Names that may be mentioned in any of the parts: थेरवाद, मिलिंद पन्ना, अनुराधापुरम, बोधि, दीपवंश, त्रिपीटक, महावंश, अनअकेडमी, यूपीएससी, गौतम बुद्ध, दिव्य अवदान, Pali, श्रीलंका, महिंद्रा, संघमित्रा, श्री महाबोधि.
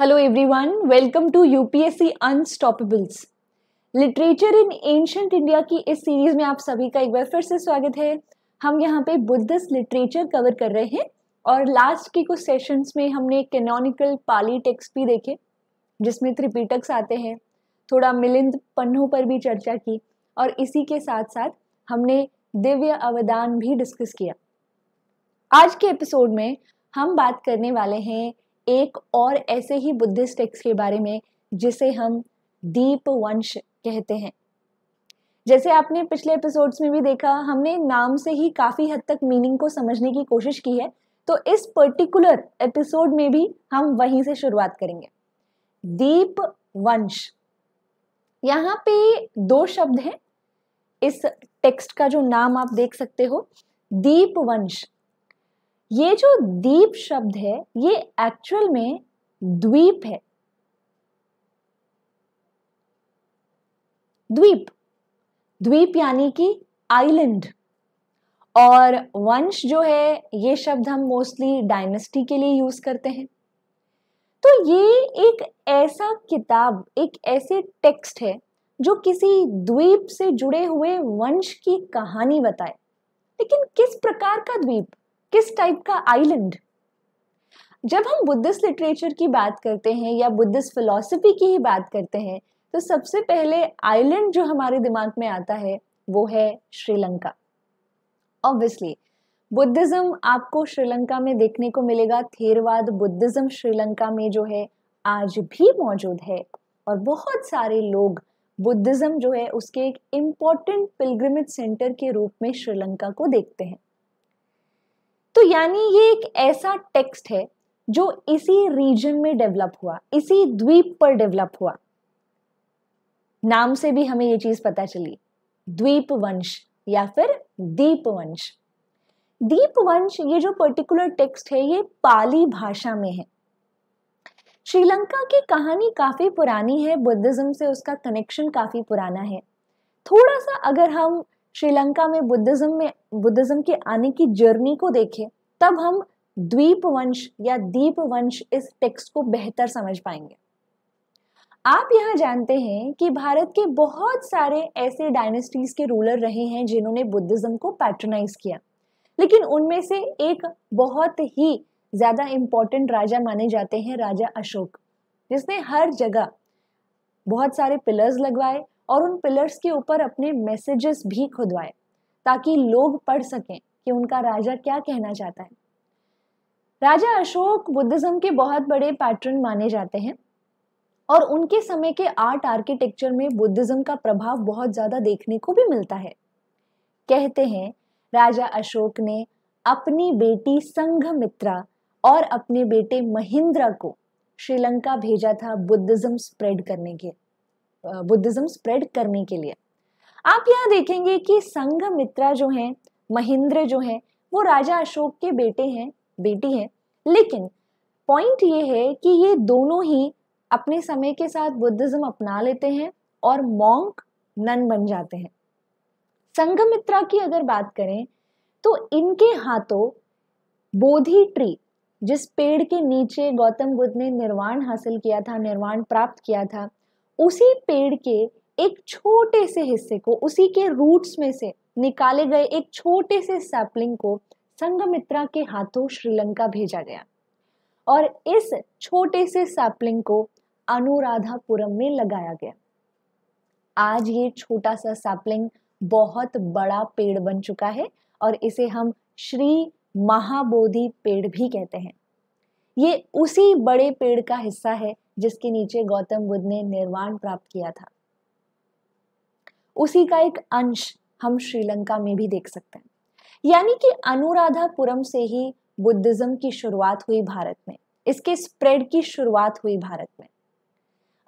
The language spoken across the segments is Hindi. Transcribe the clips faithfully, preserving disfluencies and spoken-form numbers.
Hello everyone, welcome to यूपीएससी अनस्टॉपेबल्स literature in ancient India की इस सीरीज में आप सभी का एक बार फिर से स्वागत है। हम यहाँ पे बुद्धिस्ट लिटरेचर कवर कर रहे हैं और लास्ट के कुछ सेशंस में हमने कैनोनिकल पाली टेक्स्ट भी देखे जिसमें त्रिपीटक्स आते हैं, थोड़ा मिलिंद पन्नों पर भी चर्चा की और इसी के साथ साथ हमने दिव्य अवदान भी डिस्कस किया। आज के एपिसोड में हम बात करने वाले हैं एक और ऐसे ही बुद्धिस्ट टेक्स्ट के बारे में जिसे हम दीपवंश कहते हैं। जैसे आपने पिछले एपिसोड्स में भी देखा, हमने नाम से ही काफ़ी हद तक मीनिंग को समझने की कोशिश की है, तो इस पर्टिकुलर एपिसोड में भी हम वहीं से शुरुआत करेंगे। दीपवंश, यहाँ पे दो शब्द हैं। इस टेक्स्ट का जो नाम आप देख सकते हो, दीपवंश। ये जो दीप शब्द है ये एक्चुअल में द्वीप है। द्वीप द्वीप यानी कि आइलैंड। और वंश जो है ये शब्द हम मोस्टली डायनेस्टी के लिए यूज करते हैं। तो ये एक ऐसा किताब, एक ऐसे टेक्स्ट है जो किसी द्वीप से जुड़े हुए वंश की कहानी बताए। लेकिन किस प्रकार का द्वीप, किस टाइप का आइलैंड? जब हम बुद्धिस्ट लिटरेचर की बात करते हैं या बुद्धिस्ट फिलॉसफी की ही बात करते हैं तो सबसे पहले आइलैंड जो हमारे दिमाग में आता है वो है श्रीलंका। ऑब्वियसली बुद्धिज्म आपको श्रीलंका में देखने को मिलेगा। थेरवाद बुद्धिज्म श्रीलंका में जो है आज भी मौजूद है और बहुत सारे लोग बुद्धिज्म जो है उसके एक इम्पॉर्टेंट पिलग्रिमेज सेंटर के रूप में श्रीलंका को देखते हैं। तो यानी ये एक ऐसा टेक्स्ट है जो इसी रीजन में डेवलप हुआ, इसी द्वीप पर डेवलप हुआ। नाम से भी हमें ये चीज पता चली, द्वीपवंश या फिर दीपवंश। दीपवंश ये जो पर्टिकुलर टेक्स्ट है ये पाली भाषा में है। श्रीलंका की कहानी काफी पुरानी है, बुद्धिज्म से उसका कनेक्शन काफी पुराना है। थोड़ा सा अगर हम श्रीलंका में बुद्धिज्म में बुद्धिज्म के आने की जर्नी को देखें तब हम द्वीपवंश या दीपवंश इस टेक्स्ट को बेहतर समझ पाएंगे। आप यहाँ जानते हैं कि भारत के बहुत सारे ऐसे डायनेस्टीज के रूलर रहे हैं जिन्होंने बुद्धिज्म को पैट्रनाइज किया, लेकिन उनमें से एक बहुत ही ज्यादा इम्पोर्टेंट राजा माने जाते हैं, राजा अशोक, जिसने हर जगह बहुत सारे पिलर्स लगवाए और उन पिलर्स के ऊपर अपने मैसेजेस भी खुदवाए ताकि लोग पढ़ सकें कि उनका राजा क्या कहना चाहता है। राजा अशोक बुद्धिज्म के बहुत बड़े पैटर्न माने जाते हैं और उनके समय के आर्ट आर्किटेक्चर में बुद्धिज्म का प्रभाव बहुत ज्यादा देखने को भी मिलता है। कहते हैं राजा अशोक ने अपनी बेटी संघमित्रा और अपने बेटे महिंद्रा को श्रीलंका भेजा था बुद्धिज्म स्प्रेड करने के बुद्धिज्म स्प्रेड करने के लिए। आप यहाँ देखेंगे कि संघमित्रा जो हैं, महिंद्र जो हैं, वो राजा अशोक के बेटे हैं, बेटी हैं। लेकिन पॉइंट ये है कि ये दोनों ही अपने समय के साथ बुद्धिज्म अपना लेते हैं और मॉन्क नन बन जाते हैं। संघमित्रा की अगर बात करें तो इनके हाथों बोधि ट्री, जिस पेड़ के नीचे गौतम बुद्ध ने निर्वाण हासिल किया था, निर्वाण प्राप्त किया था, उसी पेड़ के एक छोटे से हिस्से को, उसी के रूट्स में से निकाले गए एक छोटे से सैपलिंग को संघमित्रा के हाथों श्रीलंका भेजा गया और इस छोटे से सैपलिंग को अनुराधापुरम में लगाया गया। आज ये छोटा सा सैपलिंग बहुत बड़ा पेड़ बन चुका है और इसे हम श्री महाबोधि पेड़ भी कहते हैं। ये उसी बड़े पेड़ का हिस्सा है जिसके नीचे गौतम बुद्ध ने निर्वाण प्राप्त किया था। उसी का एक अंश हम श्रीलंका में भी देख सकते हैं। यानी कि अनुराधापुरम से ही बुद्धिज्म की शुरुआत हुई भारत में, इसके स्प्रेड की शुरुआत हुई भारत में।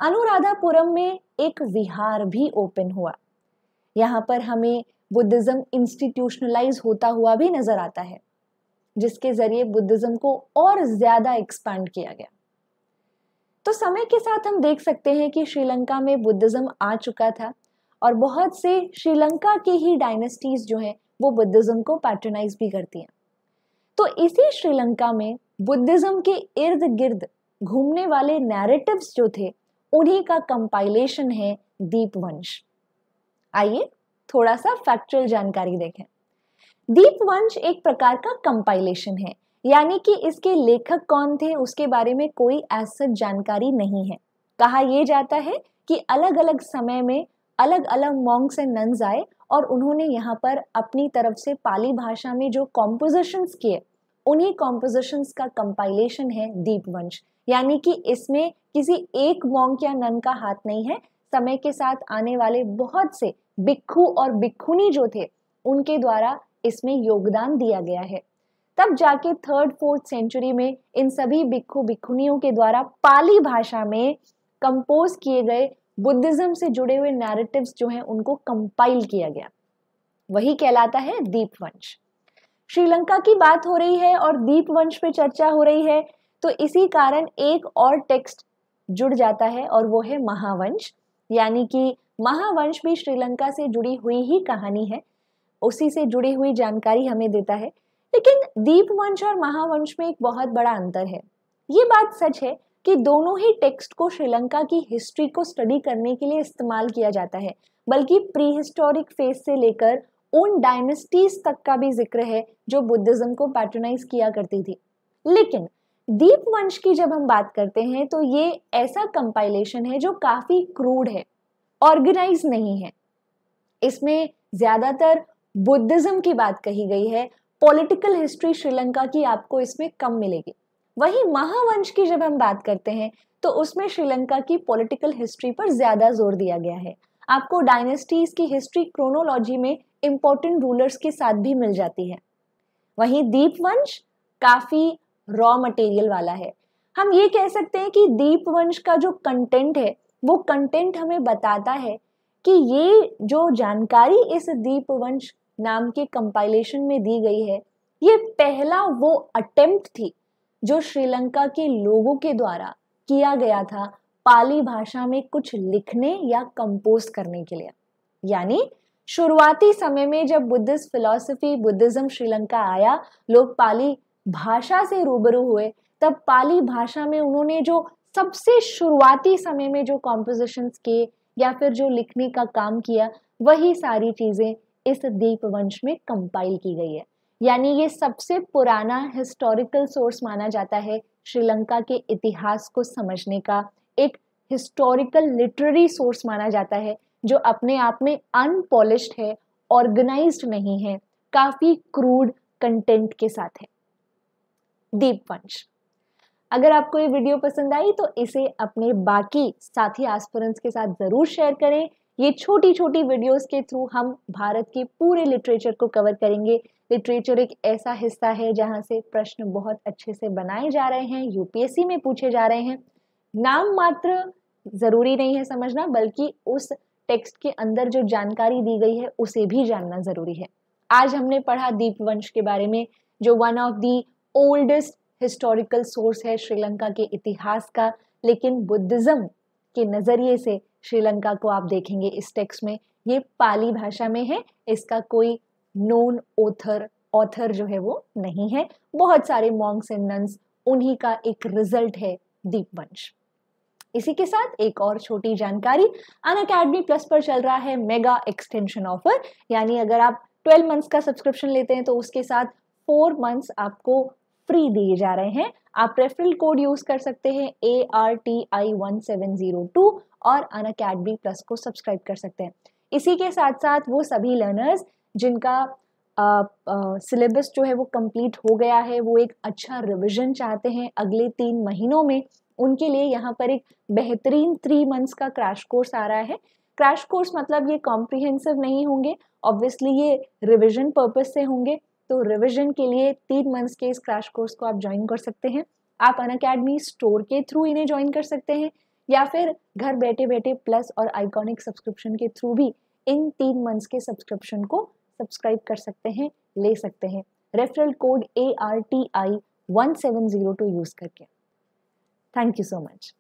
अनुराधापुरम में एक विहार भी ओपन हुआ। यहाँ पर हमें बुद्धिज्म इंस्टीट्यूशनलाइज होता हुआ भी नजर आता है जिसके जरिए बुद्धिज्म को और ज्यादा एक्सपैंड किया गया। तो समय के साथ हम देख सकते हैं कि श्रीलंका में बुद्धिज्म आ चुका था और बहुत से श्रीलंका की ही डायनेस्टीज जो हैं वो बुद्धिज्म को पैटर्नाइज भी करती हैं। तो इसी श्रीलंका में बुद्धिज्म के इर्द गिर्द घूमने वाले नैरेटिव्स जो थे उन्हीं का कंपाइलेशन है दीपवंश। आइए थोड़ा सा फैक्चुअल जानकारी देखें। दीपवंश एक प्रकार का कंपाइलेशन है, यानी कि इसके लेखक कौन थे उसके बारे में कोई ऐसी जानकारी नहीं है। कहा यह जाता है कि अलग अलग समय में अलग अलग मॉन्क्स एंड नन्स आए और उन्होंने यहाँ पर अपनी तरफ से पाली भाषा में जो कॉम्पोजिशंस किए उन्हीं कॉम्पोजिशंस का कंपाइलेशन है दीपवंश, यानी कि इसमें किसी एक मॉन्क या नन का हाथ नहीं है। समय के साथ आने वाले बहुत से भिक्खू और भिक्खुनी जो थे उनके द्वारा इसमें योगदान दिया गया है। तब जाके थर्ड फोर्थ सेंचुरी में इन सभी भिक्खू भिक्खुनियों के द्वारा पाली भाषा में कंपोज किए गए बुद्धिज्म से जुड़े हुए नैरेटिव्स जो हैं उनको कंपाइल किया गया, वही कहलाता है दीपवंश। श्रीलंका की बात हो रही है और दीपवंश पे चर्चा हो रही है, तो इसी कारण एक और टेक्स्ट जुड़ जाता है और वो है महावंश, यानी कि महावंश भी श्रीलंका से जुड़ी हुई ही कहानी है, उसी से जुड़ी हुई जानकारी हमें देता है। लेकिन दीपवंश और महावंश में एक बहुत बड़ा अंतर है। ये बात सच है कि दोनों ही टेक्स्ट को श्रीलंका की हिस्ट्री को स्टडी करने के लिए इस्तेमाल किया जाता है, बल्कि प्री हिस्टोरिक फेज से लेकर उन डायनेस्टीज तक का भी जिक्र है जो बुद्धिज्म को पैट्रोनाइज किया करती थी। लेकिन दीपवंश की जब हम बात करते हैं तो ये ऐसा कंपाइलेशन है जो काफी क्रूड है, ऑर्गेनाइज नहीं है। इसमें ज्यादातर बुद्धिज्म की बात कही गई है, पॉलिटिकल हिस्ट्री श्रीलंका की आपको इसमें कम मिलेगी। वहीं महावंश की जब हम बात करते हैं तो उसमें श्रीलंका की पॉलिटिकल हिस्ट्री पर ज्यादा जोर दिया गया है। आपको डायनेस्टीज की हिस्ट्री क्रोनोलॉजी में इंपॉर्टेंट रूलर्स के साथ भी मिल जाती है। वहीं दीपवंश काफी रॉ मटेरियल वाला है। हम ये कह सकते हैं कि दीपवंश का जो कंटेंट है वो कंटेंट हमें बताता है कि ये जो जानकारी इस दीपवंश नाम के कंपाइलेशन में दी गई है, ये पहला वो अटेम्प्ट थी जो श्रीलंका के लोगों के द्वारा किया गया था पाली भाषा में कुछ लिखने या कंपोज करने के लिए। यानी शुरुआती समय में जब बुद्धिस्ट फिलॉसफी बुद्धिज्म श्रीलंका आया, लोग पाली भाषा से रूबरू हुए, तब पाली भाषा में उन्होंने जो सबसे शुरुआती समय में जो कॉम्पोजिशंस किए या फिर जो लिखने का काम किया, वही सारी चीजें इस दीपवंश में कंपाइल की गई है। यानी ये सबसे पुराना हिस्टोरिकल सोर्स माना जाता है श्रीलंका के इतिहास को समझने का, एक हिस्टोरिकल लिटरेरी सोर्स माना जाता है जो अपने आप में अनपॉलिश्ड है, ऑर्गेनाइज्ड नहीं है, काफी क्रूड कंटेंट के साथ है दीपवंश। अगर आपको ये वीडियो पसंद आई तो इसे अपने बाकी साथी एस्पिरेंट्स के साथ जरूर शेयर करें। ये छोटी छोटी वीडियोस के थ्रू हम भारत के पूरे लिटरेचर को कवर करेंगे। लिटरेचर एक ऐसा हिस्सा है जहां से प्रश्न बहुत अच्छे से बनाए जा रहे हैं, यूपीएससी में पूछे जा रहे हैं। नाम मात्र जरूरी नहीं है समझना, बल्कि उस टेक्स्ट के अंदर जो जानकारी दी गई है उसे भी जानना जरूरी है। आज हमने पढ़ा दीपवंश के बारे में, जो one of the oldest historical source है श्रीलंका के इतिहास का। लेकिन बुद्धिज्म के नज़रिए से श्रीलंका को आप देखेंगे इस टेक्स्ट में, ये पाली भाषा में है, इसका कोई नोन ऑथर ऑथर जो है वो नहीं है। बहुत सारे मॉन्क्स एंड नन्स, उन्हीं का एक रिजल्ट है दीपवंश। इसी के साथ एक और छोटी जानकारी, अनअकेडमी प्लस पर चल रहा है मेगा एक्सटेंशन ऑफर, यानी अगर आप ट्वेल्व मंथ्स का सब्सक्रिप्शन लेते हैं तो उसके साथ फोर मंथ्स आपको फ्री दिए जा रहे हैं। आप रेफरल कोड यूज कर सकते हैं A R T I one seven zero two, और अनअकेडमी प्लस को सब्सक्राइब कर सकते हैं। इसी के साथ साथ वो सभी लर्नर्स जिनका सिलेबस जो है वो कंप्लीट हो गया है, वो एक अच्छा रिवीजन चाहते हैं अगले तीन महीनों में, उनके लिए यहाँ पर एक बेहतरीन थ्री मंथ्स का क्रैश कोर्स आ रहा है। क्रैश कोर्स मतलब ये कॉम्प्रिहेंसिव नहीं होंगे, ऑब्वियसली ये रिविजन पर्पज से होंगे। तो रिवीजन के लिए तीन मंथ्स के इस क्रैश कोर्स को आप ज्वाइन कर सकते हैं। आप अनअकेडमी स्टोर के थ्रू इन्हें ज्वाइन कर सकते हैं, या फिर घर बैठे बैठे प्लस और आइकॉनिक सब्सक्रिप्शन के थ्रू भी इन तीन मंथ्स के सब्सक्रिप्शन को सब्सक्राइब कर सकते हैं, ले सकते हैं, referral code A R T I one seven zero two use करके। Thank you so much.